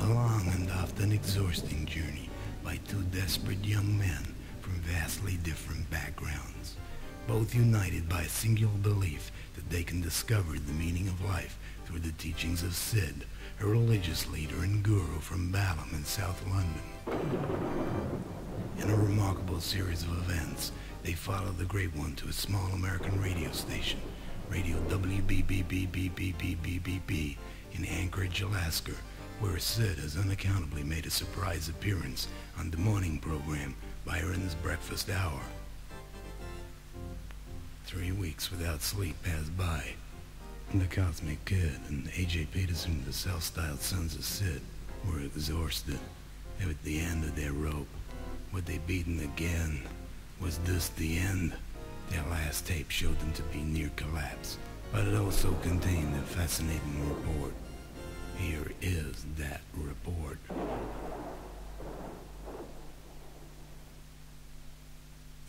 A long and often exhausting journey by two desperate young men from vastly different backgrounds, both united by a singular belief that they can discover the meaning of life through the teachings of Sid, a religious leader and guru from Balham in South London. In a remarkable series of events, they follow the Great One to a small American radio station, Radio W B B B B B B B B B, in Anchorage, Alaska, where Sid has unaccountably made a surprise appearance on the morning program Byron's Breakfast Hour. 3 weeks without sleep pass by. The Cosmic Kid and A.J. Peterson, the self-styled sons of Sid, were exhausted. They were at the end of their rope. Were they beaten again? Was this the end? Their last tape showed them to be near collapse, but it also contained a fascinating report. Here is that report.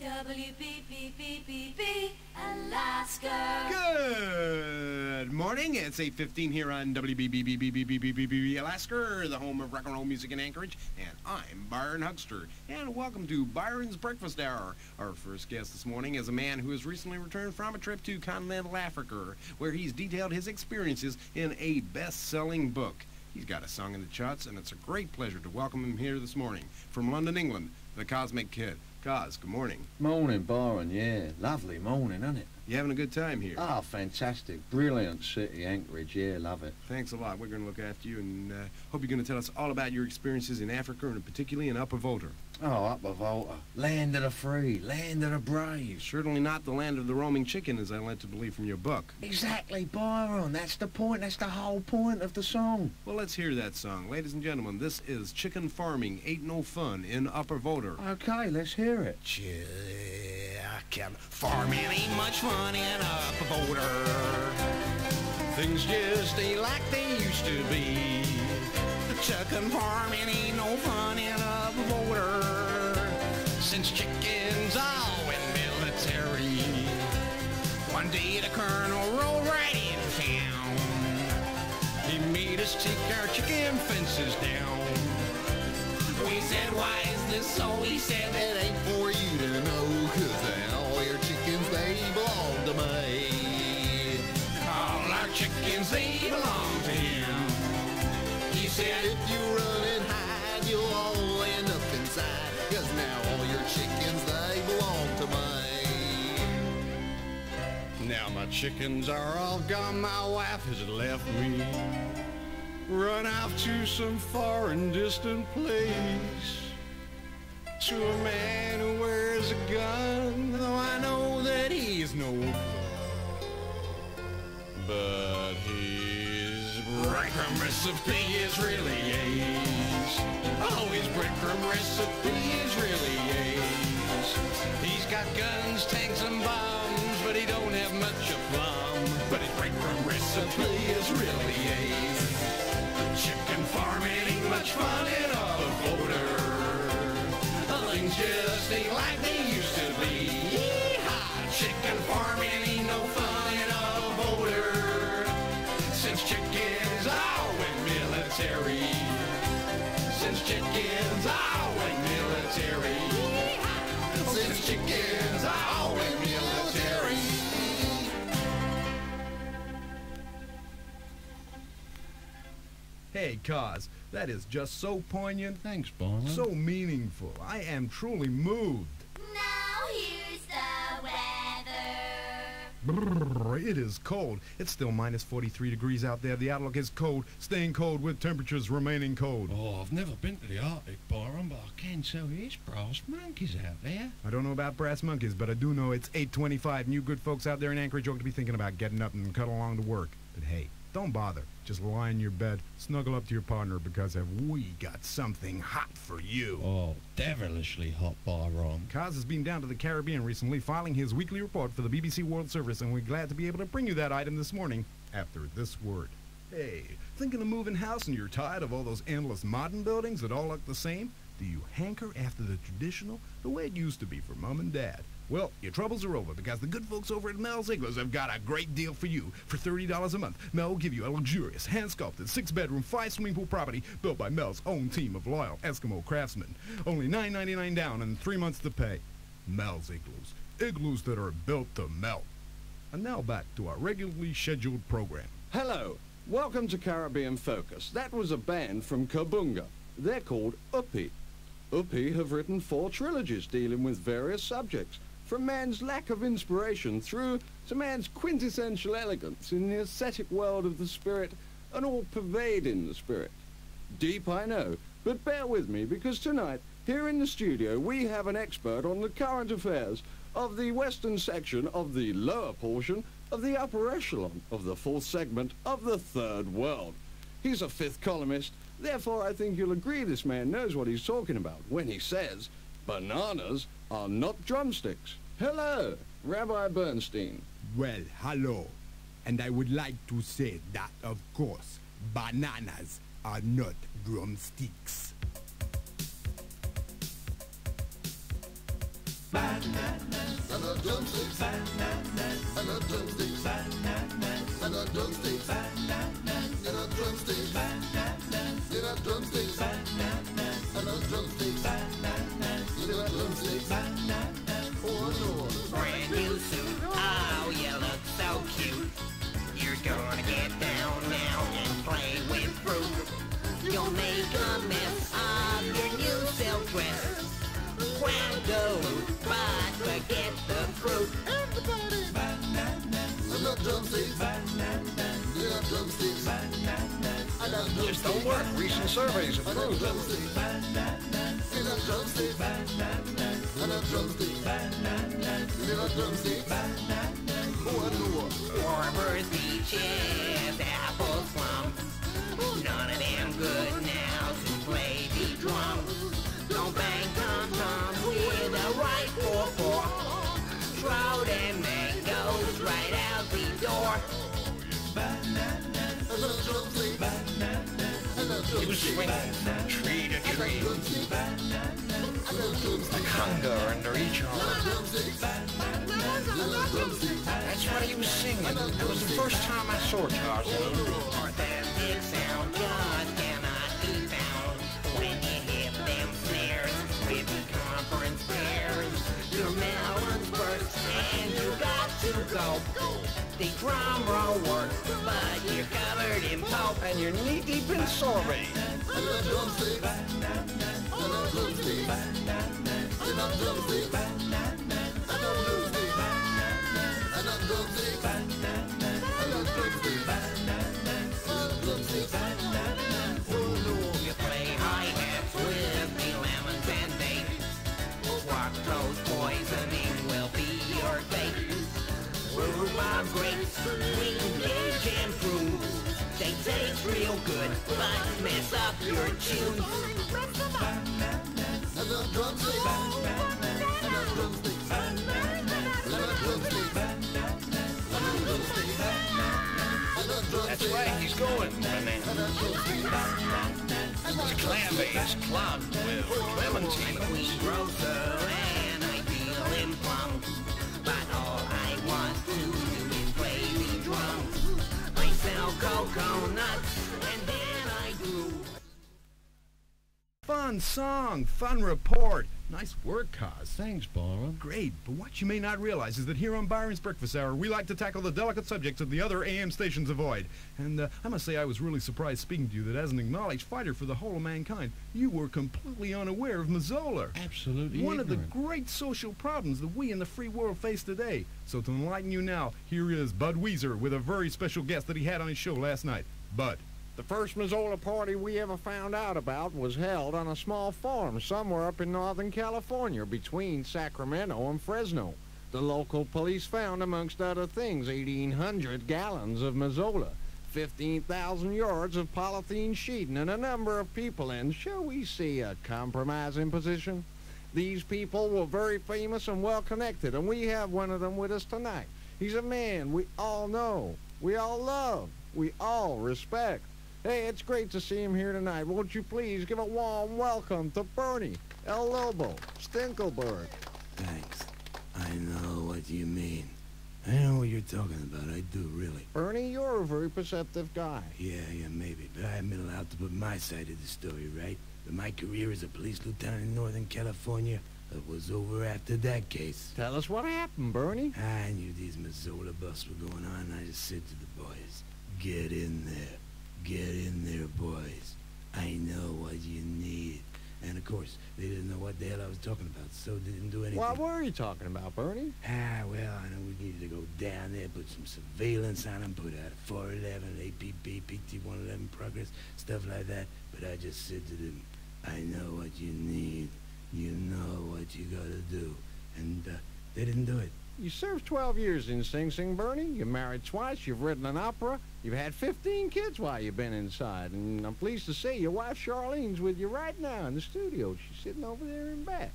WBBBBB, Alaska. Good morning. It's 8:15 here on WBBBBBBBBBB, Alaska, the home of rock and roll music in Anchorage. And I'm Byron Huckster. And welcome to Byron's Breakfast Hour. Our first guest this morning is a man who has recently returned from a trip to continental Africa, where he's detailed his experiences in a best-selling book. He's got a song in the charts, and it's a great pleasure to welcome him here this morning. From London, England, the Cosmic Kid. Cos, good morning. Morning, Byron, yeah. Lovely morning, isn't it? You having a good time here? Oh, fantastic. Brilliant city, Anchorage, yeah, love it. Thanks a lot. We're going to look after you, and hope you're going to tell us all about your experiences in Africa, and particularly in Upper Volta. Oh, Upper Volta. Land of the free, land of the brave. Certainly not the land of the roaming chicken, as I led to believe from your book. Exactly, Byron. That's the point. That's the whole point of the song. Well, let's hear that song. Ladies and gentlemen, this is Chicken Farming Ain't No Fun in Upper Volta. Okay, let's hear it. Chicken farming ain't much fun in Upper Volta. Things just ain't like they used to be. The chicken farming ain't no fun in Upper Volta. Since chickens all went military, one day the colonel rolled right into town. He made us take our chicken fences down. We said, why is this so? He said, it ain't for you to know, 'cause all your chickens, they belong to me. All our chickens, they belong to him. He said, if you run and hide, you'll all end up inside. Chickens, they belong to me. Now my chickens are all gone, my wife has left me, run off to some far and distant place, to a man who wears a gun, though I know that he's no good. But his breadcrumb recipe is really ace. Oh, his breadcrumb recipe is really ace. He's got guns, tanks, and bombs, but he don't have much of plum. But his breadcrumb recipe is really ace. Chicken farming ain't much fun at all, a voter. Things just ain't like they used to be. Yee-haw! Chicken farming ain't no fun at all, a voter. Since chickens all went military. Since chickens all went military. Since chickens all went military. Hey, Cos, that is just so poignant. Thanks, Barnum. So meaningful. I am truly moved. Now here's the weather. Brrr, it is cold. It's still minus 43 degrees out there. The outlook is cold, staying cold with temperatures remaining cold. Oh, I've never been to the Arctic, Byron, but I can tell you it's brass monkeys out there. I don't know about brass monkeys, but I do know it's 8:25, and you good folks out there in Anchorage ought to be thinking about getting up and cutting along to work. But hey, don't bother. Just lie in your bed, snuggle up to your partner, because have we got something hot for you. Oh, devilishly hot, Byron. Cos has been down to the Caribbean recently filing his weekly report for the BBC World Service, and we're glad to be able to bring you that item this morning after this word. Hey, thinking of moving house and you're tired of all those endless modern buildings that all look the same? Do you hanker after the traditional, the way it used to be for Mom and Dad? Well, your troubles are over because the good folks over at Mel's Igloos have got a great deal for you. For $30 a month, Mel will give you a luxurious, hand-sculpted, 6-bedroom, 5-swimming-pool property built by Mel's own team of loyal Eskimo craftsmen. Only $9.99 down and 3 months to pay. Mel's Igloos. Igloos that are built to melt. And now back to our regularly scheduled program. Hello. Welcome to Caribbean Focus. That was a band from Kabunga. They're called Uppi. Uppi have written 4 trilogies dealing with various subjects, from man's lack of inspiration through to man's quintessential elegance in the ascetic world of the spirit and all pervading the spirit. Deep, I know, but bear with me because tonight, here in the studio, we have an expert on the current affairs of the western section of the lower portion of the upper echelon of the 4th segment of the Third World. He's a 5th columnist, therefore I think you'll agree this man knows what he's talking about when he says bananas are not drumsticks. Hello, Rabbi Bernstein. Well, hello. And I would like to say that, of course, bananas are not drumsticks. Bananas and a drumstick. Bananas and a drumstick. Bananas and a drumstick. Bananas and a drumstick. Bananas and a drumstick. Bananas and a drumstick. Bananas and a drumstick. Bananas. Oh no! Brand new suit. Oh, you look so cute. You're gonna get down now and play with fruit. You'll make a mess of your new silk dress. Quango, but forget the fruit. Everybody! Bananas, I love drumsticks. Bananas, I love drumsticks. Bananas, I love drumsticks. Just don't work. Recent surveys have proved. Bananas, I love drumsticks. Bananas, I love drumsticks. Bananas, I love drumsticks. Bananas, what more? Farmers, peaches, apple plums. None of them good now to play the drums. Don't bang tom-toms with a right 4-4. Trout and mangoes right out the door. Bananas, I love drumsticks. Bananas, I love drumsticks. You swing tree to tree. Bananas, I love drumsticks. A conga under each arm. I love drumsticks. Bananas, I love drumsticks. That's why you sing it. That was the first time I saw Charlene. Or that big sound God cannot be found. When you hit them snares with the conference pairs, your melons burst and you got to go. The drum roll works, but you're covered in pulp and you're knee deep in sorbet. I love drumsticks. I love drumsticks. I love drumsticks. I love drumsticks. I love drumsticks. I love drumsticks. I love drumsticks. You play hi-hats with the lemons and dates. Fructose poisoning will be your fate. Rhubarb, grapes, green peach and fruit. They taste real good, but mess up your juice. Bananas, I love drumsticks. Bananas, I love drumsticks. Bananas, I love drumsticks. Bananas, I love drumsticks. I love drumsticks. That's right, he's going. Bananas. It's clam-based club with clementine. We grow so and I feel in plum. But all I want to do is play the drums. I sell cocoa nuts and then I do. Fun song, fun report. Nice work, Cos. Thanks, Byron. Great, but what you may not realize is that here on Byron's Breakfast Hour, we like to tackle the delicate subjects that the other AM stations avoid. And I must say I was really surprised speaking to you that as an acknowledged fighter for the whole of mankind, you were completely unaware of Mazzola. Absolutely one ignorant. Of the great social problems that we in the free world face today. So to enlighten you now, here is Bud Weezer with a very special guest that he had on his show last night. Bud. The first Mazzola party we ever found out about was held on a small farm somewhere up in Northern California between Sacramento and Fresno. The local police found, amongst other things, 1,800 gallons of Mazzola, 15,000 yards of polythene sheeting, and a number of people in, shall we say, a compromising position. These people were very famous and well-connected, and we have one of them with us tonight. He's a man we all know, we all love, we all respect. Hey, it's great to see him here tonight. Won't you please give a warm welcome to Bernie El Lobo Stinkelberg. Thanks. I know what you mean. I know what you're talking about. I do, really. Bernie, you're a very perceptive guy. Yeah, maybe. But I'm allowed to put my side of the story, right? But my career as a police lieutenant in Northern California, it was over after that case. Tell us what happened, Bernie. I knew these Mazzola busts were going on, and I just said to the boys, get in there. Get in there, boys. I know what you need. And, of course, they didn't know what the hell I was talking about, so they didn't do anything. What were you talking about, Bernie? Well, I know we needed to go down there, put some surveillance on them, put out 411, APB, PT-111 progress, stuff like that. But I just said to them, I know what you need. You know what you gotta do. And, they didn't do it. You served 12 years in Sing Sing, Bernie. You married twice, you've written an opera, you've had 15 kids while you've been inside, and I'm pleased to say your wife Charlene's with you right now in the studio. She's sitting over there in back.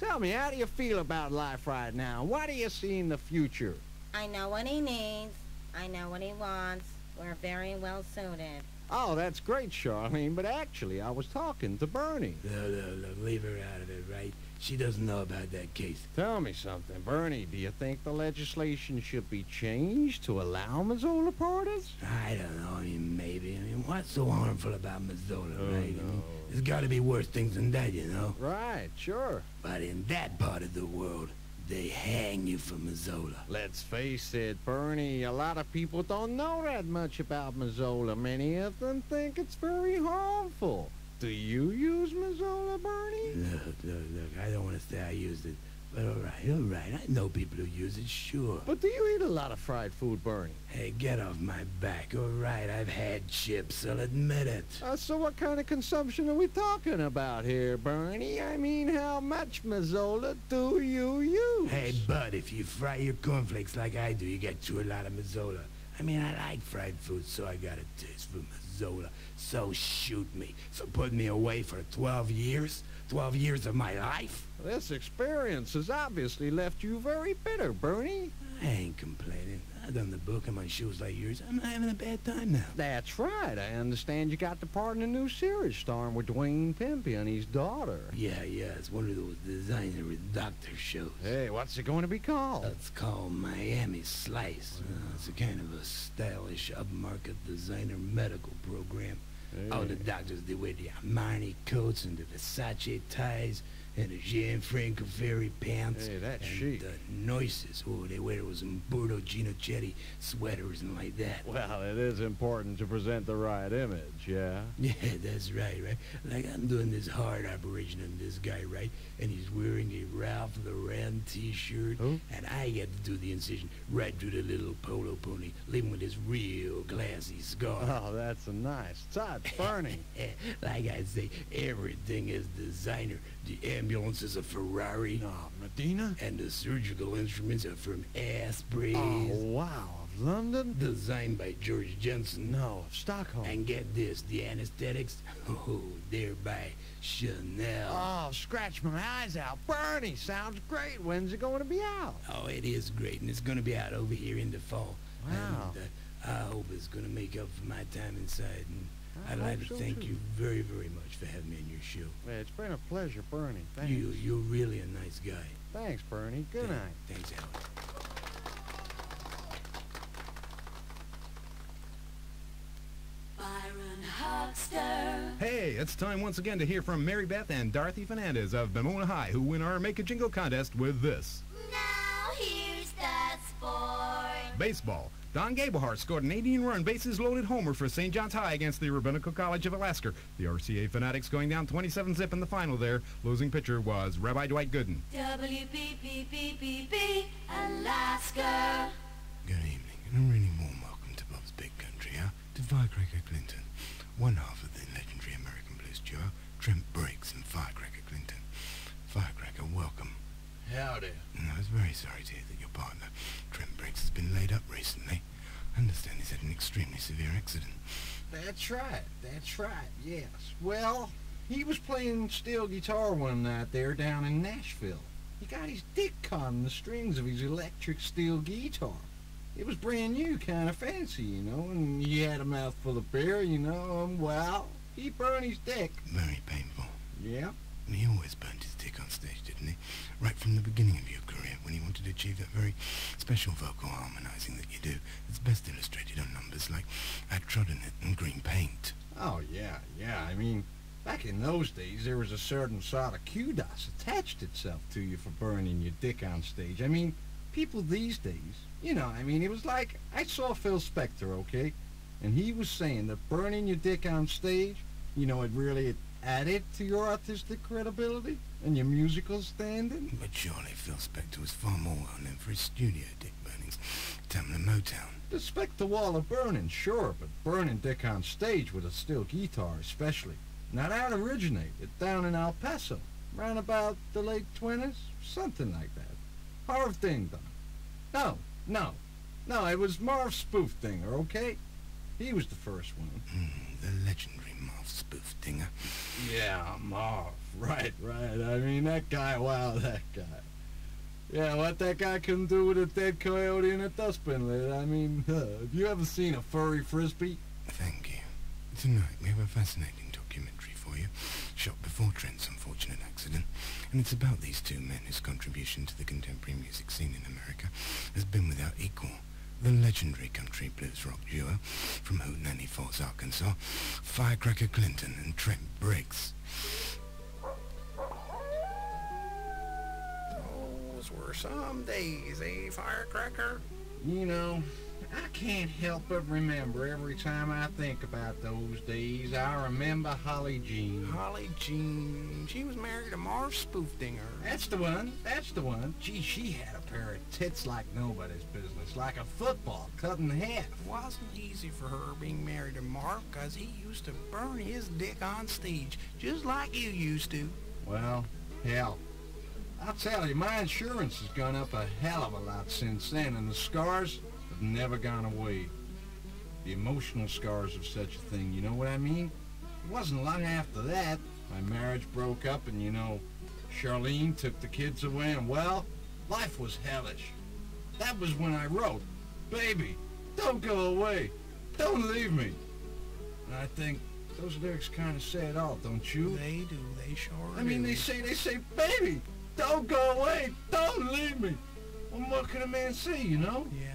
Tell me, how do you feel about life right now? What do you see in the future? I know what he needs. I know what he wants. We're very well suited. Oh, that's great, Charlene, but actually, I was talking to Bernie. No, leave her out of it, right? She doesn't know about that case. Tell me something, Bernie, do you think the legislation should be changed to allow Mazzola parties? I don't know, I mean, maybe. I mean, what's so harmful about Mazzola, right? No. I mean, there's got to be worse things than that, you know? Right, sure. But in that part of the world, they hang you for Mazzola. Let's face it, Bernie, a lot of people don't know that much about Mazzola. Many of them think it's very harmful. Do you use Mazzola, Bernie? Look, I don't want to say I used it. But all right, I know people who use it, sure. But do you eat a lot of fried food, Bernie? Hey, get off my back, all right? I've had chips, I'll admit it. So what kind of consumption are we talking about here, Bernie? I mean, how much Mazzola do you use? Hey, bud, if you fry your cornflakes like I do, you get through a lot of Mazzola. I mean, I like fried food, so I got a taste for Mazzola. So shoot me. So put me away for 12 years? 12 years of my life? This experience has obviously left you very bitter, Bernie. I ain't complaining. I've done the book in my shoes like yours. I'm not having a bad time now. That's right. I understand you got the part in a new series starring with Dwayne Pimpey and his daughter. Yeah, it's one of those designer with doctor shows. Hey, what's it going to be called? It's called Miami Slice. It's a kind of a stylish upmarket designer medical program. Hey. All the doctors, they wear the Armani coats and the Versace ties and the Gianfranco Fairy pants. Hey, that's chic. The noises, they wear those Umberto Ginochetti sweaters and like that. Well, it is important to present the right image, yeah? Yeah, that's right? Like, I'm doing this hard operation on this guy, right? And he's wearing a Ralph Lauren t-shirt. Oh? And I get to do the incision right through the little polo pony, leaving with his real glassy scar. Oh, that's a nice touch. Bernie. Like I say, everything is designer. The ambulance is a Ferrari. Medina? And the surgical instruments are from Asprey's. Oh, wow. Of London? Designed by George Jensen. Of Stockholm. And get this, the anesthetics? Oh, they're by Chanel. Oh, scratch my eyes out. Bernie, sounds great. When's it going to be out? Oh, it is great, and it's going to be out over here in the fall. Wow. And, I hope it's going to make up for my time inside, and I'd like to thank you very, very much for having me on your show. Well, it's been a pleasure, Bernie. Thanks. You're really a nice guy. Thanks, Bernie. Good night. Thanks, Alex. Byron Huckster. Hey, it's time once again to hear from Mary Beth and Dorothy Fernandez of Bemona High, who win our Make a Jingle contest with this. Now here's that sport. Baseball. Don Gablehart scored an 18-run bases-loaded homer for St. John's High against the Rabbinical College of Alaska. The RCA Fanatics going down 27-zip in the final there. Losing pitcher was Rabbi Dwight Gooden. WBBBBBB Alaska. Good evening, and a really warm welcome to Bob's Big Country, to Firecracker Clinton, one half of the legendary American blues duo, Trent Briggs and Firecracker Clinton. Firecracker, welcome. Howdy. And I was very sorry to hear that your partner, Trent Briggs, has been laid up recently. I understand he's had an extremely severe accident. That's right, yes. Well, he was playing steel guitar one night there down in Nashville. He got his dick caught in the strings of his electric steel guitar. It was brand new, kind of fancy, and he had a mouthful of beer, and, well, he burned his dick. Very painful. Yeah. And he always burnt his dick on stage, didn't he? Right from the beginning of your career, when he wanted to achieve that very special vocal harmonizing that you do. It's best illustrated on numbers like I Trod in It and Green Paint. Oh, yeah, yeah. I mean, back in those days, there was a certain sort of kudos attached itself to you for burning your dick on stage. I mean, people these days, you know, I mean, it was like, I saw Phil Spector, okay? And he was saying that burning your dick on stage, you know, it really added to your artistic credibility and your musical standing. But surely Phil Spector was far more well-known for his studio dick burnings, Tamla Motown. The Spector wall of burning, sure, but burning dick on stage with a steel guitar especially. Now that originated down in El Paso, round about the late 20s, something like that. Harv Ding Dong. No, it was Marv Spoofdinger, okay? He was the first one. The legendary Marv Spoofdinger. Yeah, Marv. Right, right. I mean, that guy, wow, that guy. Yeah, what that guy couldn't do with a dead coyote in a dustbin lid. I mean, have you ever seen a furry frisbee? Thank you. Tonight, we have a fascinating documentary for you, shot before Trent's unfortunate accident, and it's about these two men whose contribution to the contemporary music scene in America has been without equal. The legendary country blues rock duo from Hoot 94's Arkansas, Firecracker Clinton and Trent Briggs. Those were some days, eh, Firecracker? You know, I can't help but remember every time I think about those days. I remember Holly Jean. Holly Jean. She was married to Marv Spoofdinger. That's the one. That's the one. Gee, she had a pair of tits like nobody's business, like a football cut in half. It wasn't easy for her being married to Marv because he used to burn his dick on stage, just like you used to. Well, hell. I'll tell you, my insurance has gone up a hell of a lot since then, and the scars have never gone away. The emotional scars of such a thing, you know what I mean? It wasn't long after that. My marriage broke up, and you know, Charlene took the kids away, and well, life was hellish. That was when I wrote, "Baby, don't go away. Don't leave me." And I think those lyrics kind of say it all, don't you? They do, they sure do. I mean, they say, "Baby, don't go away, don't leave me." Well, what can a man say, you know? Yeah.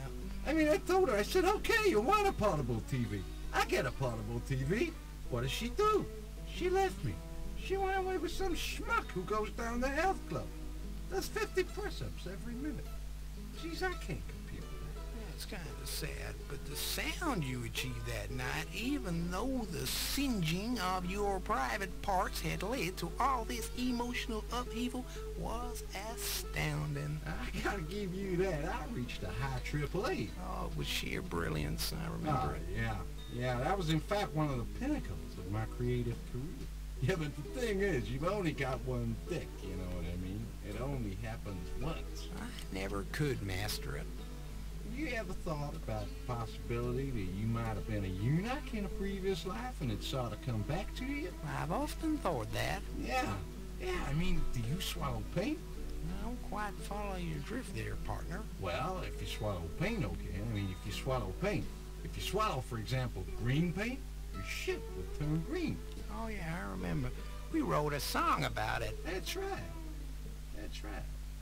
I mean, I told her, I said, okay, you want a portable TV. I get a portable TV. What does she do? She left me. She went away with some schmuck who goes down to health club. Does 50 press-ups every minute. Jeez, I can't compute with that. Yeah, it's kind of sad, but the sound you achieved that night, even though the singeing of your private parts had led to all this emotional upheaval, was astounding. I gotta give you that. I reached a high AAA. Oh, it was sheer brilliance, I remember. Oh, yeah. Yeah, that was in fact one of the pinnacles of my creative career. Yeah, but the thing is, you've only got one dick, you know what I mean? It only happens once. I never could master it. You ever thought about the possibility that you might have been a eunuch in a previous life and it sort of come back to you? I've often thought that. Yeah. Yeah, I mean, do you swallow paint? I don't quite follow your drift there, partner. Well, if you swallow paint, okay. I mean, if you swallow paint. If you swallow, for example, green paint, your shit will turn green. Oh, yeah, I remember. We wrote a song about it. That's right. That's right.